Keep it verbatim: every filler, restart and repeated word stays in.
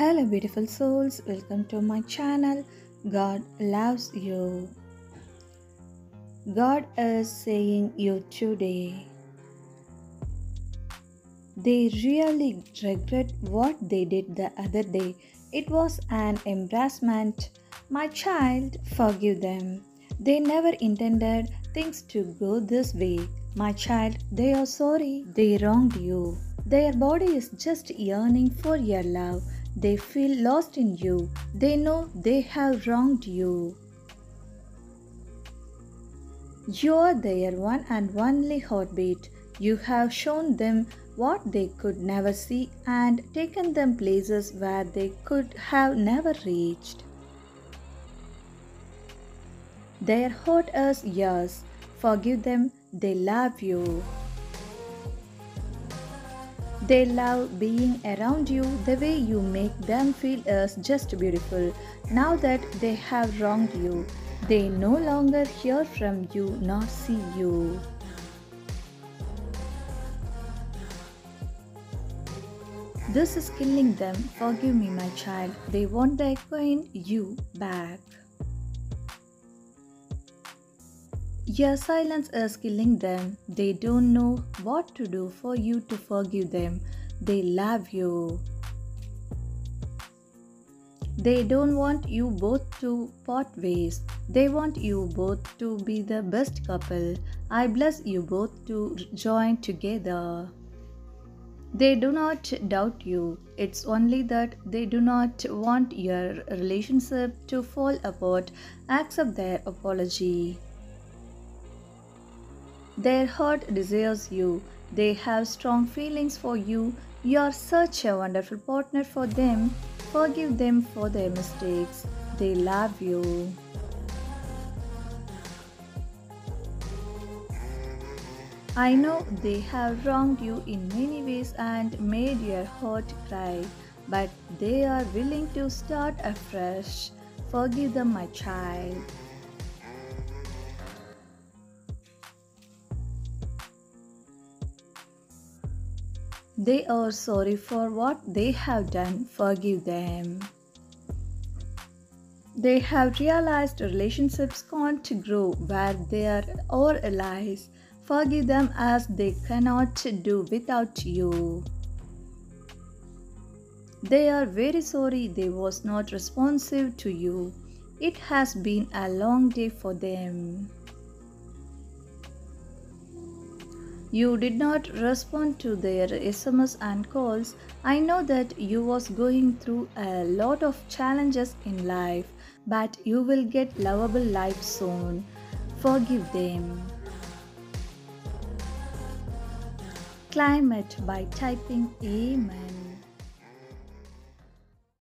Hello beautiful souls, welcome to my channel. God loves you. God is saying you today, they really regret what they did the other day. It was an embarrassment. My child, forgive them. They never intended things to go this way. My child, they are sorry they wronged you. Their body is just yearning for your love. They feel lost in you. They know they have wronged you. You are their one and only heartbeat. You have shown them what they could never see and taken them places where they could have never reached. Their hurt is yours. Forgive them. They love you. They love being around you. The way you make them feel is just beautiful. Now that they have wronged you, they no longer hear from you nor see you. This is killing them. Forgive me, my child. They want their queen, you, back. Your silence is killing them. They don't know what to do for you to forgive them. They love you. They don't want you both to part ways. They want you both to be the best couple. I bless you both to join together. They do not doubt you. It's only that they do not want your relationship to fall apart. Accept their apology. Their heart desires you. They have strong feelings for you. You are such a wonderful partner for them. Forgive them for their mistakes. They love you. I know they have wronged you in many ways and made your heart cry, but they are willing to start afresh. Forgive them, my child. They are sorry for what they have done. Forgive them. They have realized relationships can't grow where they are or allies. Forgive them as they cannot do without you. They are very sorry they was not responsive to you. It has been a long day for them. You did not respond to their S M S and calls. I know that you was going through a lot of challenges in life, but you will get lovable life soon. Forgive them. Climb it by typing Amen.